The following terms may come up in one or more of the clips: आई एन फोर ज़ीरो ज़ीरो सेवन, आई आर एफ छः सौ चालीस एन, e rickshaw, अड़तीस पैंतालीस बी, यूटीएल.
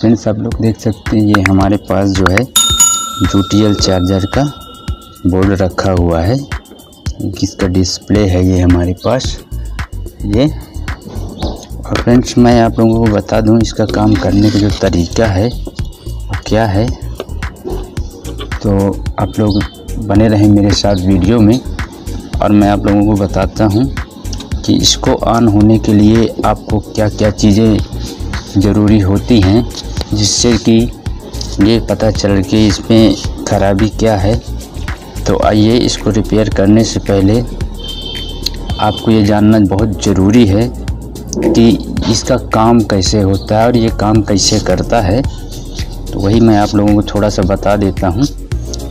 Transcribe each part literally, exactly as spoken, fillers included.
Friends आप लोग देख सकते हैं ये हमारे पास जो है यूटीएल चार्जर का बोर्ड रखा हुआ है, किसका डिस्प्ले है ये हमारे पास ये। और फ्रेंड्स मैं आप लोगों को बता दूं इसका काम करने का जो तरीका है वो क्या है, तो आप लोग बने रहें मेरे साथ वीडियो में और मैं आप लोगों को बताता हूं कि इसको ऑन होने के लिए आपको क्या क्या चीज़ें ज़रूरी होती हैं, जिससे कि ये पता चल के इसमें खराबी क्या है। तो आइए इसको रिपेयर करने से पहले आपको ये जानना बहुत ज़रूरी है कि इसका काम कैसे होता है और ये काम कैसे करता है। तो वही मैं आप लोगों को थोड़ा सा बता देता हूँ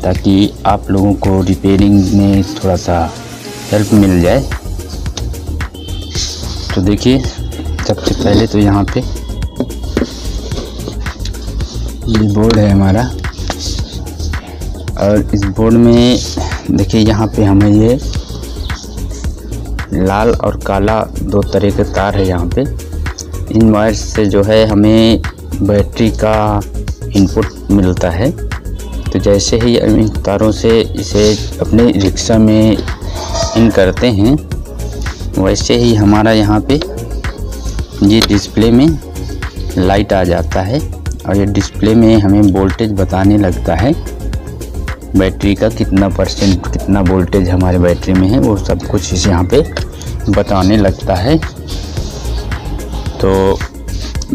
ताकि आप लोगों को रिपेयरिंग में थोड़ा सा हेल्प मिल जाए। तो देखिए सबसे पहले तो यहाँ पे ये बोर्ड है हमारा और इस बोर्ड में देखिए यहाँ पे हमें ये लाल और काला दो तरह के तार है यहाँ पे। इन वायर से जो है हमें बैटरी का इनपुट मिलता है। तो जैसे ही इन तारों से इसे अपने रिक्शा में इन करते हैं वैसे ही हमारा यहाँ पे ये डिस्प्ले में लाइट आ जाता है और ये डिस्प्ले में हमें वोल्टेज बताने लगता है, बैटरी का कितना परसेंट कितना वोल्टेज हमारे बैटरी में है वो सब कुछ इसे यहाँ पे बताने लगता है। तो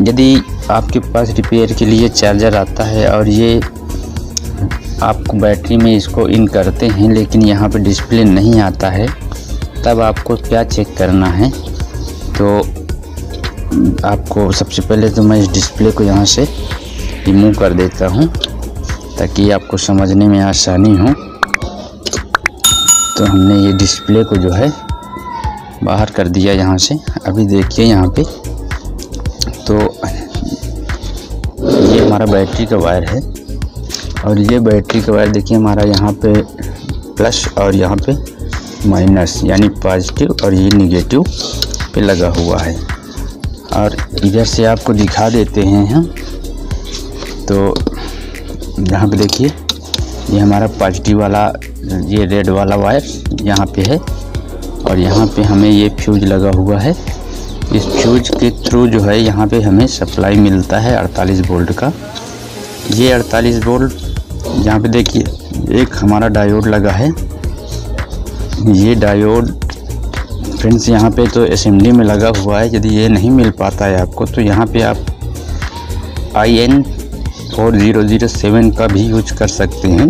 यदि आपके पास रिपेयर के लिए चार्जर आता है और ये आपको बैटरी में इसको इन करते हैं लेकिन यहाँ पे डिस्प्ले नहीं आता है, तब आपको क्या चेक करना है। तो आपको सबसे पहले तो मैं इस डिस्प्ले को यहाँ से रिमूव कर देता हूँ ताकि आपको समझने में आसानी हो। तो हमने ये डिस्प्ले को जो है बाहर कर दिया यहाँ से। अभी देखिए यहाँ पे तो ये हमारा बैटरी का वायर है और ये बैटरी का वायर देखिए हमारा यहाँ पे प्लस और यहाँ पे माइनस यानी पॉजिटिव और ये नेगेटिव पे लगा हुआ है। और इधर से आपको दिखा देते हैं हम। तो यहाँ पे देखिए ये हमारा पॉजिटिव वाला ये रेड वाला वायर यहाँ पे है और यहाँ पे हमें ये फ्यूज़ लगा हुआ है। इस फ्यूज़ के थ्रू जो है यहाँ पे हमें सप्लाई मिलता है अड़तालीस वोल्ट का। ये अड़तालीस वोल्ट यहाँ पे देखिए एक हमारा डायोड लगा है। ये डायोड फ्रेंड्स यहाँ पे तो असेंबली में लगा हुआ है। यदि ये नहीं मिल पाता है आपको तो यहाँ पे आप आई एन फोर ज़ीरो ज़ीरो सेवन का भी यूज कर सकते हैं।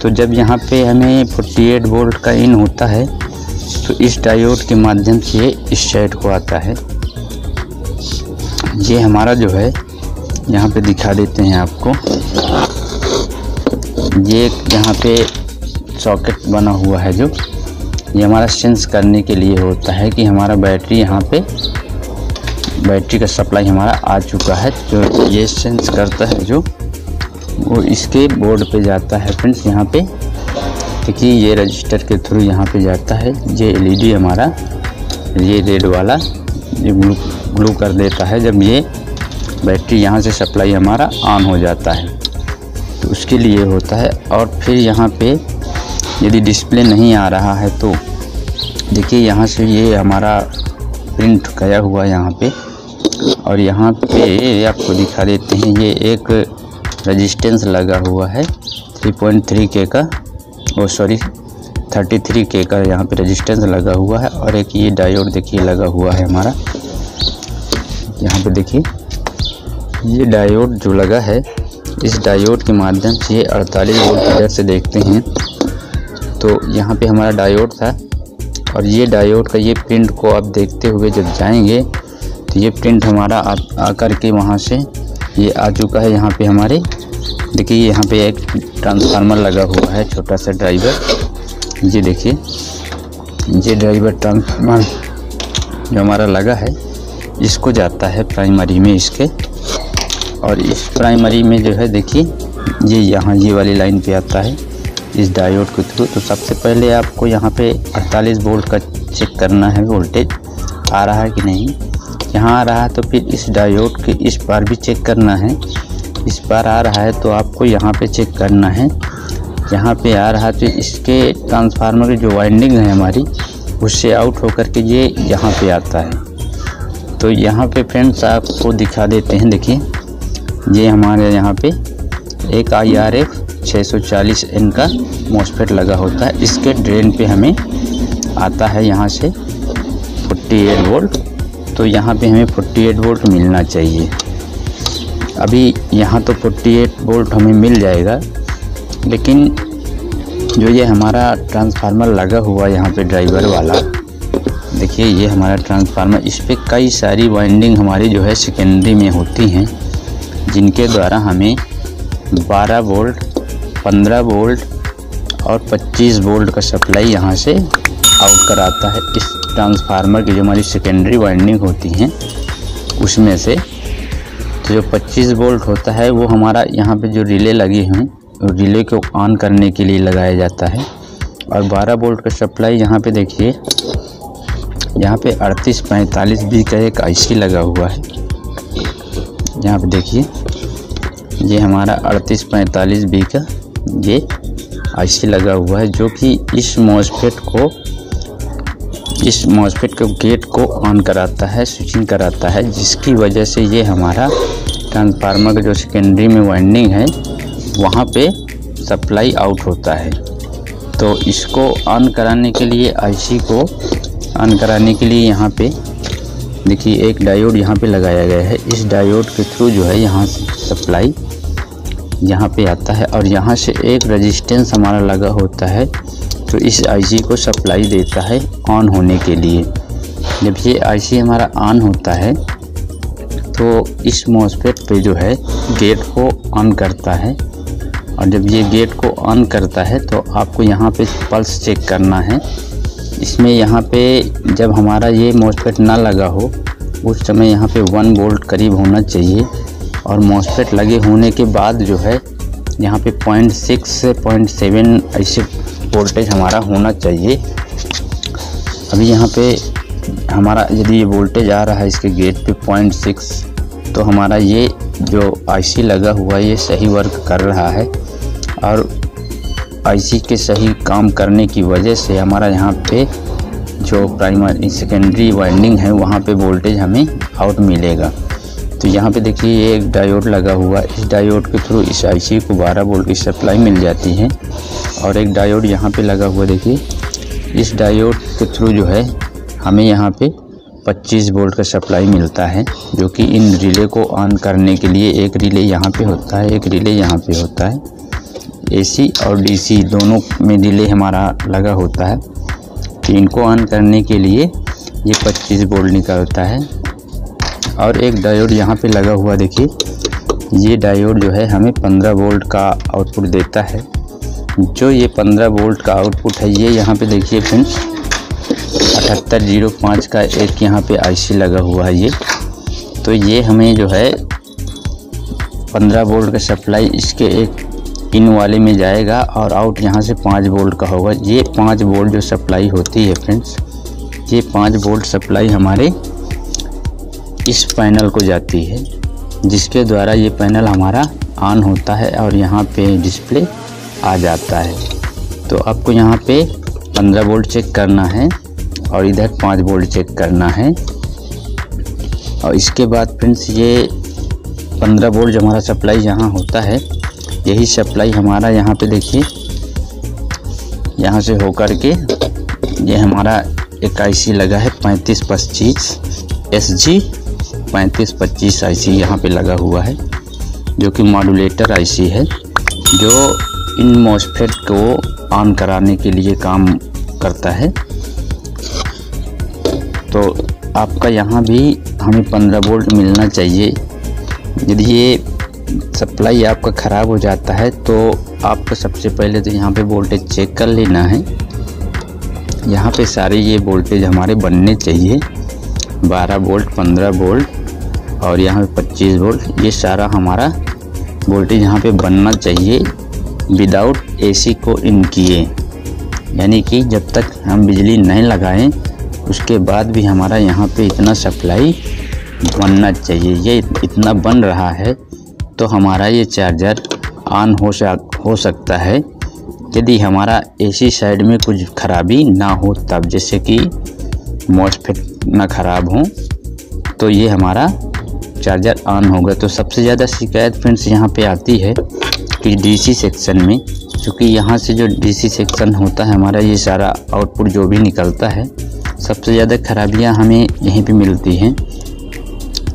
तो जब यहाँ पे हमें अड़तालीस वोल्ट का इन होता है तो इस डायोड के माध्यम से इस साइड को आता है। ये हमारा जो है यहाँ पे दिखा देते हैं आपको, ये यहाँ पे सॉकेट बना हुआ है जो ये हमारा सेंस करने के लिए होता है कि हमारा बैटरी यहाँ पे बैटरी का सप्लाई हमारा आ चुका है। जो ये सेंस करता है जो वो इसके बोर्ड पे जाता है फ्रेंड्स यहाँ पे, क्योंकि ये रजिस्टर के थ्रू यहाँ पे जाता है। ये एलईडी हमारा ये रेड वाला ये ग्लू ग्लू कर देता है जब ये बैटरी यहाँ से सप्लाई हमारा ऑन हो जाता है, तो उसके लिए होता है। और फिर यहाँ पे यदि डिस्प्ले नहीं आ रहा है तो देखिए यहाँ से ये हमारा प्रिंट गया हुआ यहाँ पे और यहाँ पे आपको दिखा देते हैं ये एक रेजिस्टेंस लगा हुआ है तीन पॉइंट थ्री के का, ओ सॉरी तैंतीस के का यहाँ पे रेजिस्टेंस लगा हुआ है। और एक ये डायोड देखिए लगा हुआ है हमारा यहाँ पे देखिए ये डायोड जो लगा है, इस डायोड के माध्यम से अड़तालीस वोल्ट इधर से देखते हैं। तो यहाँ पे हमारा डायोड था और ये डायोड का ये प्रिंट को आप देखते हुए जब जाएंगे तो ये प्रिंट हमारा आ, आ कर के वहाँ से ये आ चुका है यहाँ पे हमारे। देखिए यहाँ पे एक ट्रांसफार्मर लगा हुआ है छोटा सा ड्राइवर, ये देखिए ये ड्राइवर ट्रांसफार्मर जो हमारा लगा है इसको जाता है प्राइमरी में इसके। और इस प्राइमरी में जो है देखिए ये यहाँ ये वाली लाइन पे आता है इस डायोड के थ्रू। तो सबसे पहले आपको यहाँ पे अड़तालीस वोल्ट का चेक करना है, वोल्टेज आ रहा है कि नहीं। यहाँ आ रहा है तो फिर इस डायोड के इस पार भी चेक करना है, इस पार आ रहा है तो आपको यहाँ पे चेक करना है। यहाँ पे आ रहा है तो इसके ट्रांसफार्मर की जो वाइंडिंग है हमारी उससे आउट होकर के ये यहाँ पे आता है। तो यहाँ पे फ्रेंड्स आपको दिखा देते हैं, देखिए ये हमारे यहाँ पे एक आई आर एफ छः सौ चालीस एन का मॉस्फेट लगा होता है। इसके ड्रेन पे हमें आता है यहाँ से अड़तालीस वोल्ट। तो यहाँ पे हमें अड़तालीस वोल्ट मिलना चाहिए। अभी यहाँ तो अड़तालीस वोल्ट हमें मिल जाएगा, लेकिन जो ये हमारा ट्रांसफार्मर लगा हुआ है यहाँ पे ड्राइवर वाला, देखिए ये हमारा ट्रांसफार्मर, इस पर कई सारी वाइंडिंग हमारी जो है सेकेंडरी में होती हैं, जिनके द्वारा हमें बारह वोल्ट, पंद्रह वोल्ट और पच्चीस वोल्ट का सप्लाई यहाँ से आउट कराता है। इस ट्रांसफार्मर की जो हमारी सेकेंडरी वाइंडिंग होती हैं उसमें से तो जो पच्चीस वोल्ट होता है वो हमारा यहाँ पे जो रिले लगी हैं रिले को ऑन करने के लिए लगाया जाता है। और बारह वोल्ट का सप्लाई यहाँ पे देखिए, यहाँ पे अड़तीस पैंतालीस बी का एक आईसी लगा हुआ है। यहाँ पे देखिए ये हमारा अड़तीस पैंतालीस बी का ये आईसी लगा हुआ है, जो कि इस मॉस्फेट को इस मॉस्फेट के गेट को ऑन कराता है, स्विचिंग कराता है, जिसकी वजह से ये हमारा ट्रांसफार्मर का जो सेकेंडरी में वाइंडिंग है वहाँ पे सप्लाई आउट होता है। तो इसको ऑन कराने के लिए आईसी को ऑन कराने के लिए यहाँ पे देखिए एक डायोड यहाँ पे लगाया गया है। इस डायोड के थ्रू जो है यहाँ सप्लाई यहाँ पे आता है और यहाँ से एक रेजिस्टेंस हमारा लगा होता है, तो इस आईसी को सप्लाई देता है ऑन होने के लिए। जब ये आईसी हमारा ऑन होता है तो इस मॉस्फेट पे जो है गेट को ऑन करता है, और जब ये गेट को ऑन करता है तो आपको यहाँ पे पल्स चेक करना है। इसमें यहाँ पे जब हमारा ये मॉस्फेट ना लगा हो उस समय यहाँ पे वन वोल्ट करीब होना चाहिए, और मॉस्फेट लगे होने के बाद जो है यहाँ पे पॉइंट सिक्स से पॉइंट सेवन ऐसे वोल्टेज हमारा होना चाहिए। अभी यहाँ पे हमारा यदि ये वोल्टेज आ रहा है इसके गेट पे पॉइंट सिक्स, तो हमारा ये जो आईसी लगा हुआ है ये सही वर्क कर रहा है, और आईसी के सही काम करने की वजह से हमारा यहाँ पे जो प्राइमरी सेकेंडरी वाइंडिंग है वहाँ पे वोल्टेज हमें आउट मिलेगा। तो यहाँ पे देखिए ये एक डायोड लगा हुआ है, इस डायोड के थ्रू इस आईसी को बारह वोल्ट की सप्लाई मिल जाती है। और एक डायोड यहाँ पे लगा हुआ देखिए, इस डायोड के थ्रू जो है हमें यहाँ पे पच्चीस वोल्ट का सप्लाई मिलता है, जो कि इन रिले को ऑन करने के लिए एक रिले यहाँ पे होता है, एक रिले यहाँ पे होता है। एसी और डीसी दोनों में रिले हमारा लगा होता है, तो इनको ऑन करने के लिए ये पच्चीस वोल्ट निकलता है। और एक डायोड यहाँ पे लगा हुआ देखिए, ये डायोड जो है हमें पंद्रह वोल्ट का आउटपुट देता है। जो ये पंद्रह वोल्ट का आउटपुट है ये यहाँ पे देखिए फ्रेंड्स अठहत्तर ज़ीरो पाँच का एक यहाँ पे आईसी लगा हुआ है ये, तो ये हमें जो है पंद्रह वोल्ट का सप्लाई इसके एक पिन वाले में जाएगा और आउट यहाँ से पाँच वोल्ट का होगा। ये पाँच वोल्ट जो सप्लाई होती है फ्रेंड्स, ये पाँच वोल्ट सप्लाई हमारे इस पैनल को जाती है, जिसके द्वारा ये पैनल हमारा ऑन होता है और यहाँ पे डिस्प्ले आ जाता है। तो आपको यहाँ पे पंद्रह वोल्ट चेक करना है और इधर पाँच वोल्ट चेक करना है। और इसके बाद फ्रेंड्स ये पंद्रह वोल्ट जो हमारा सप्लाई यहाँ होता है, यही सप्लाई हमारा यहाँ पे देखिए यहाँ से होकर के ये हमारा एक आईसी लगा है पैंतीस पच्चीस एस जी पैंतीस पच्चीस आईसी यहाँ पे लगा हुआ है, जो कि मॉड्यूलेटर आईसी है, जो इन मॉस्फेट को ऑन कराने के लिए काम करता है। तो आपका यहाँ भी हमें पंद्रह वोल्ट मिलना चाहिए। यदि ये सप्लाई आपका ख़राब हो जाता है तो आपको सबसे पहले तो यहाँ पे वोल्टेज चेक कर लेना है। यहाँ पे सारे ये वोल्टेज हमारे बनने चाहिए बारह वोल्ट, पंद्रह वोल्ट और यहाँ पे पच्चीस वोल्ट। ये सारा हमारा वोल्टेज यहाँ पे बनना चाहिए विदाउट एसी को इन किए, यानी कि जब तक हम बिजली नहीं लगाएं उसके बाद भी हमारा यहाँ पे इतना सप्लाई बनना चाहिए। ये इतना बन रहा है तो हमारा ये चार्जर ऑन हो सक हो सकता है यदि हमारा एसी साइड में कुछ खराबी ना हो तब, जैसे कि मॉस्फेट ना ख़राब हो तो ये हमारा चार्जर ऑन होगा। तो सबसे ज़्यादा शिकायत फ्रेंड्स यहाँ पे आती है कि डीसी सेक्शन में, क्योंकि यहाँ से जो डीसी सेक्शन होता है हमारा ये सारा आउटपुट जो भी निकलता है सबसे ज़्यादा खराबियाँ हमें यहीं पे मिलती हैं।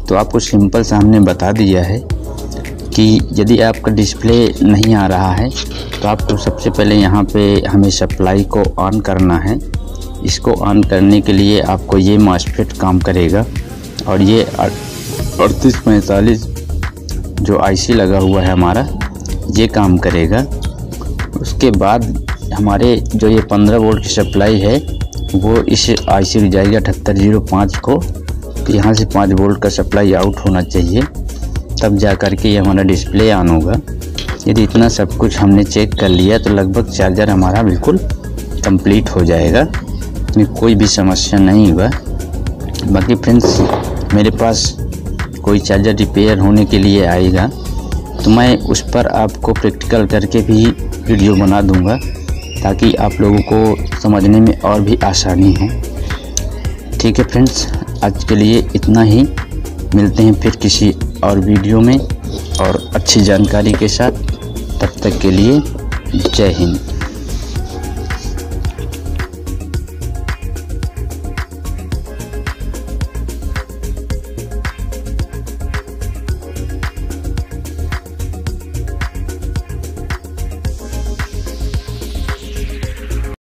तो आपको सिंपल सा हमने बता दिया है कि यदि आपका डिस्प्ले नहीं आ रहा है तो आपको सबसे पहले यहाँ पे हमें सप्लाई को ऑन करना है। इसको ऑन करने के लिए आपको ये मॉस्फेट काम करेगा और ये अड़तीस पैंतालीस जो आईसी लगा हुआ है हमारा ये काम करेगा। उसके बाद हमारे जो ये पंद्रह वोल्ट की सप्लाई है वो इस आईसी में जाएगी अठहत्तर जीरो पाँच को, तो यहाँ से पाँच वोल्ट का सप्लाई आउट होना चाहिए तब जा कर के ये हमारा डिस्प्ले ऑन होगा। यदि इतना सब कुछ हमने चेक कर लिया तो लगभग चार्जर हमारा बिल्कुल कंप्लीट हो जाएगा, कोई भी समस्या नहीं होगा। बाकी फ्रेंड्स मेरे पास कोई चार्जर रिपेयर होने के लिए आएगा तो मैं उस पर आपको प्रैक्टिकल करके भी वीडियो बना दूंगा ताकि आप लोगों को समझने में और भी आसानी हो। ठीक है फ्रेंड्स, आज के लिए इतना ही। मिलते हैं फिर किसी और वीडियो में और अच्छी जानकारी के साथ। तब तक के लिए जय हिंद।